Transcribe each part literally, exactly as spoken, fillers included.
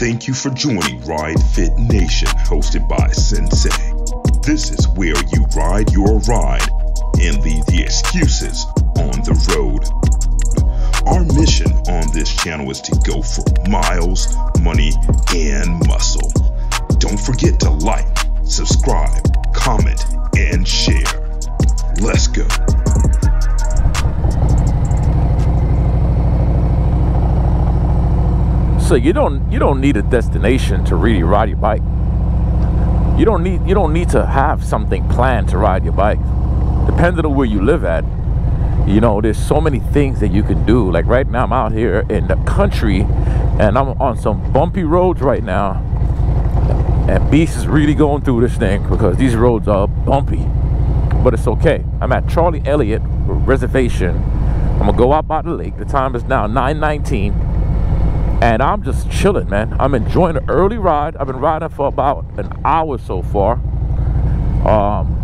Thank you for joining Ride Fit Nation, hosted by Sensei. This is where you ride your ride and leave the excuses on the road. Our mission on this channel is to go for miles, money, and muscle. Don't forget to like, subscribe, comment, and share. Let's go. So you don't you don't need a destination to really ride your bike. You don't need you don't need to have something planned to ride your bike. Depending on where you live at, you know, there's so many things that you can do. Like right now, I'm out here in the country, and I'm on some bumpy roads right now. And Beast is really going through this thing because these roads are bumpy, but it's okay. I'm at Charlie Elliott Reservation. I'm gonna go out by the lake. The time is now nine nineteen. And I'm just chilling, man. I'm enjoying the early ride. I've been riding for about an hour so far. Um,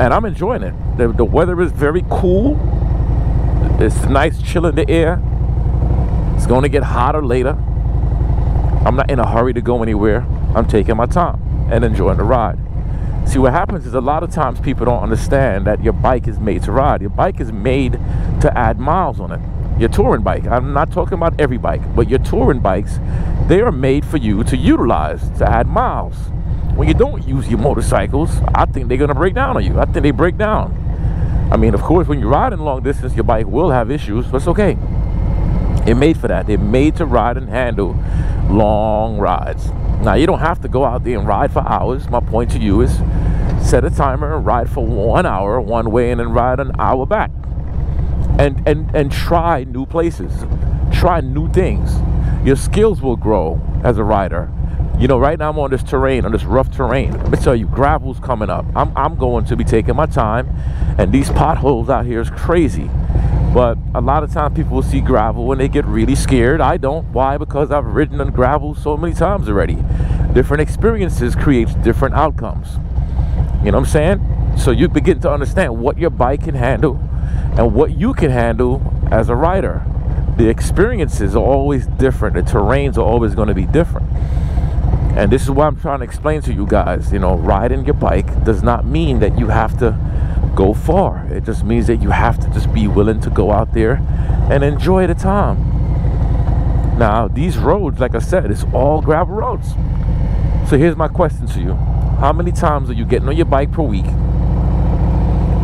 and I'm enjoying it. The, the weather is very cool. It's nice, chill in the air. It's going to get hotter later. I'm not in a hurry to go anywhere. I'm taking my time and enjoying the ride. See, what happens is a lot of times people don't understand that your bike is made to ride. Your bike is made to add miles on it. Your touring bike, I'm not talking about every bike, but your touring bikes, they are made for you to utilize, to add miles. When you don't use your motorcycles, I think they're going to break down on you. I think they break down. I mean, of course, when you're riding long distance, your bike will have issues, but it's okay. They're made for that. They're made to ride and handle long rides. Now, you don't have to go out there and ride for hours. My point to you is set a timer and ride for one hour one way and then ride an hour back. And, and, and try new places, try new things. Your skills will grow as a rider. You know, right now I'm on this terrain, on this rough terrain. Let me tell you, gravel's coming up. I'm, I'm going to be taking my time, and these potholes out here is crazy. But a lot of times people will see gravel and they get really scared. I don't. Why? Because I've ridden on gravel so many times already. Different experiences create different outcomes. You know what I'm saying? So you begin to understand what your bike can handle and what you can handle as a rider. The experiences are always different. The terrains are always going to be different. And this is why I'm trying to explain to you guys, you know, riding your bike does not mean that you have to go far. It just means that you have to just be willing to go out there and enjoy the time. Now, these roads, like I said, it's all gravel roads. So here's my question to you. How many times are you getting on your bike per week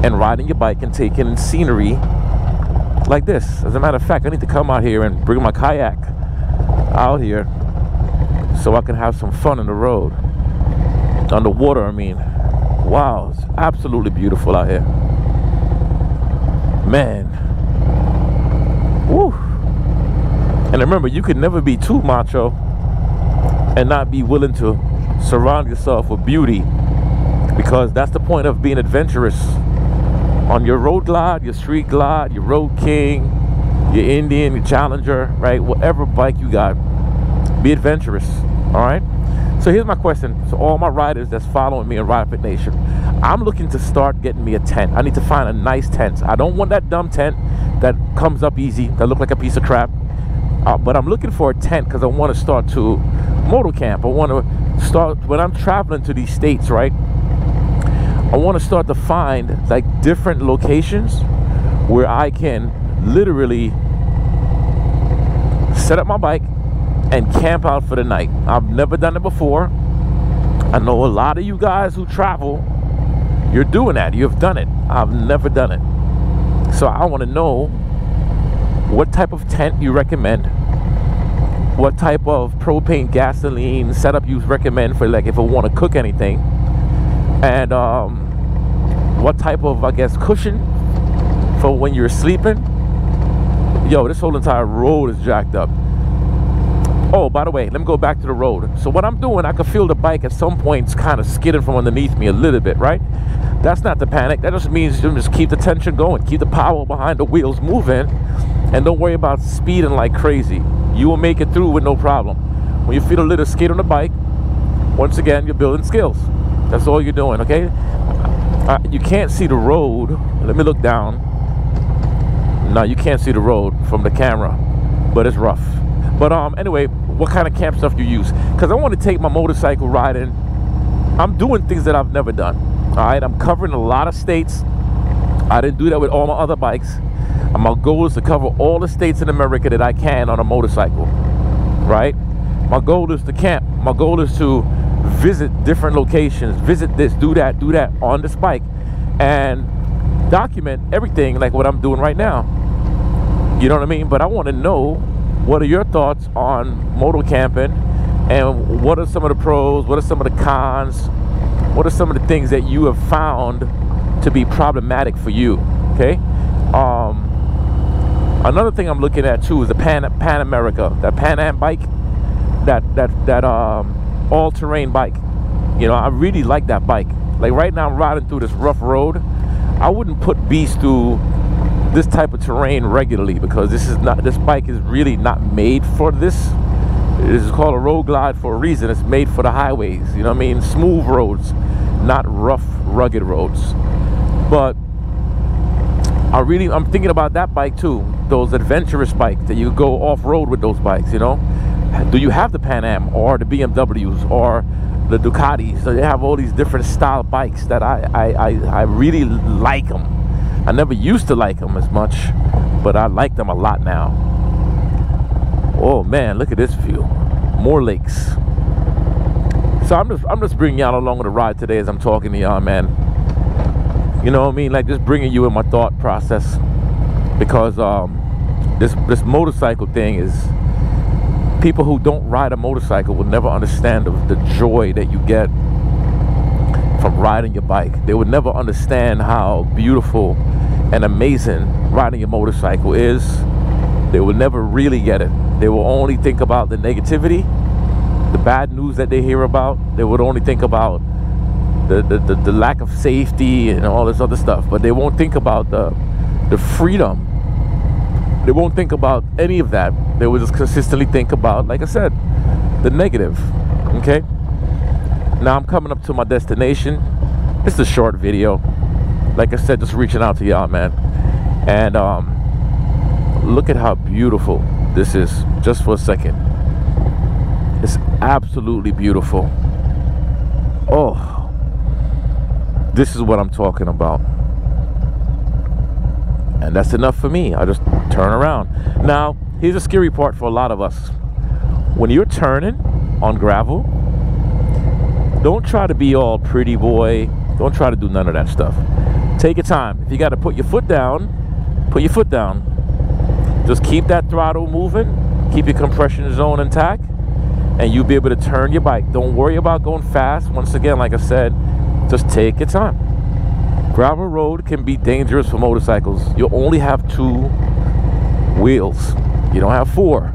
and riding your bike and taking in scenery like this? As a matter of fact, I need to come out here and bring my kayak out here so I can have some fun on the road, on the water. I mean, wow, it's absolutely beautiful out here, man. Woo! And remember, you can never be too macho and not be willing to surround yourself with beauty, because that's the point of being adventurous. On your Road Glide, your Street Glide, your Road King, your Indian, your Challenger, right? Whatever bike you got, be adventurous, all right? So here's my question to all my riders that's following me in Ride Fit Nation. I'm looking to start getting me a tent. I need to find a nice tent. I don't want that dumb tent that comes up easy, that looks like a piece of crap. Uh, but I'm looking for a tent because I want to start to motor camp. I want to start, when I'm traveling to these states, right? I want to start to find like different locations where I can literally set up my bike and camp out for the night. I've never done it before. I know a lot of you guys who travel, you're doing that. You've done it. I've never done it. So I want to know what type of tent you recommend, what type of propane, gasoline setup you recommend for, like, if I want to cook anything. And um, what type of, I guess, cushion for when you're sleeping. Yo, this whole entire road is jacked up. Oh, by the way, let me go back to the road. So what I'm doing, I can feel the bike at some points kind of skidding from underneath me a little bit, right? That's not the panic. That just means you just keep the tension going. Keep the power behind the wheels moving. And don't worry about speeding like crazy. You will make it through with no problem. When you feel a little skid on the bike, once again, you're building skills. That's all you're doing, okay? Uh, you can't see the road. Let me look down. No, you can't see the road from the camera, but it's rough. But um, anyway, what kind of camp stuff you use, because I want to take my motorcycle riding. I'm doing things that I've never done. All right, I'm covering a lot of states. I didn't do that with all my other bikes. My goal is to cover all the states in America that I can on a motorcycle, right? My goal is to camp. My goal is to visit different locations, visit this, do that, do that on this bike, and document everything like what I'm doing right now. You know what I mean? But I want to know, what are your thoughts on moto camping, and what are some of the pros, what are some of the cons, what are some of the things that you have found to be problematic for you, okay? Um, another thing I'm looking at too is the Pan, Pan America, that Pan Am bike, that, that, that um, all-terrain bike. You know, I really like that bike. Like right now I'm riding through this rough road. I wouldn't put beasts through this type of terrain regularly, because this is not, this bike is really not made for this. This is called a Road Glide for a reason. It's made for the highways, you know what I mean? Smooth roads, not rough, rugged roads. But I really, I'm thinking about that bike too. Those adventurous bikes that you go off-road with, those bikes, you know? Do you have the Pan Am or the B M Ws or the Ducatis? So they have all these different style bikes that I, I, I, I really like them. I never used to like them as much, but I like them a lot now. Oh man, look at this view. More lakes. So I'm just, I'm just bringing y'all along on the ride today as I'm talking to y'all, man. You know what I mean? Like just bringing you in my thought process, because um, this, this motorcycle thing is, people who don't ride a motorcycle will never understand the, the joy that you get from riding your bike. They would never understand how beautiful and amazing riding your motorcycle is. They will never really get it. They will only think about the negativity, the bad news that they hear about. They would only think about the, the, the, the lack of safety and all this other stuff, but they won't think about the, the freedom. They won't think about any of that. They will just consistently think about, like I said, the negative, okay? Now I'm coming up to my destination. It's a short video. Like I said, just reaching out to y'all, man. And um, look at how beautiful this is, just for a second. It's absolutely beautiful. Oh, this is what I'm talking about. And that's enough for me. I just turn around. Now, here's a scary part for a lot of us. When you're turning on gravel, don't try to be all pretty boy. Don't try to do none of that stuff. Take your time. If you got to put your foot down, put your foot down. Just keep that throttle moving. Keep your compression zone intact. And you'll be able to turn your bike. Don't worry about going fast. Once again, like I said, just take your time. Gravel road can be dangerous for motorcycles. You only have two wheels. You don't have four.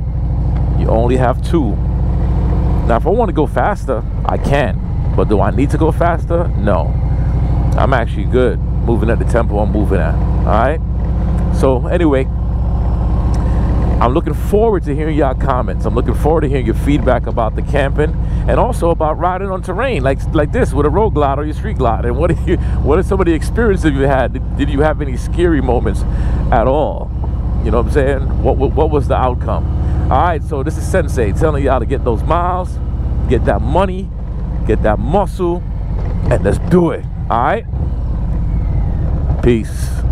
You only have two. Now, if I want to go faster, I can. But do I need to go faster? No. I'm actually good moving at the tempo I'm moving at. All right? So, anyway, I'm looking forward to hearing y'all comments. I'm looking forward to hearing your feedback about the camping and also about riding on terrain like like this with a Road Glide or your Street Glide. And what are, you, what are some of the experiences you had? Did, did you have any scary moments at all? You know what I'm saying? What, what, what was the outcome? All right, so this is Sensei telling y'all to get those miles, get that money, get that muscle, and let's do it. All right? Peace.